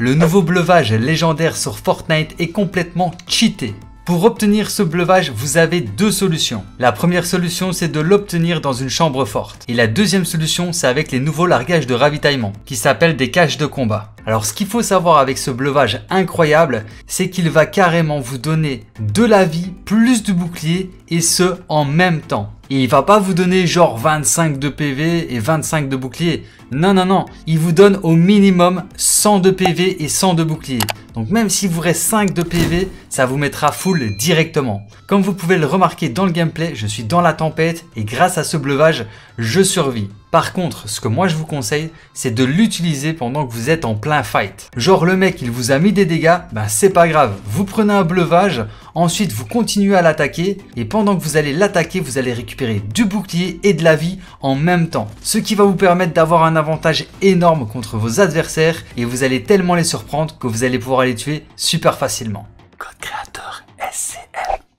Le nouveau bleuvage légendaire sur Fortnite est complètement cheaté. Pour obtenir ce bleuvage, vous avez deux solutions. La première solution, c'est de l'obtenir dans une chambre forte. Et la deuxième solution, c'est avec les nouveaux largages de ravitaillement, qui s'appellent des caches de combat. Alors ce qu'il faut savoir avec ce bleuvage incroyable, c'est qu'il va carrément vous donner de la vie, plus du bouclier, et ce, en même temps. Et il va pas vous donner genre 25 de PV et 25 de bouclier. Non, non, non. Il vous donne au minimum 100 de PV et 100 de bouclier. Donc même s'il vous reste 5 de PV, ça vous mettra full directement. Comme vous pouvez le remarquer dans le gameplay, je suis dans la tempête et grâce à ce bleuvage, je survis. Par contre, ce que moi je vous conseille, c'est de l'utiliser pendant que vous êtes en plein fight. Genre le mec, il vous a mis des dégâts, ben c'est pas grave. Vous prenez un bleuvage, ensuite vous continuez à l'attaquer et pendant que vous allez l'attaquer, vous allez récupérer du bouclier et de la vie en même temps. Ce qui va vous permettre d'avoir un avantage énorme contre vos adversaires et vous allez tellement les surprendre que vous allez pouvoir les tuer super facilement. Code créateur SCM.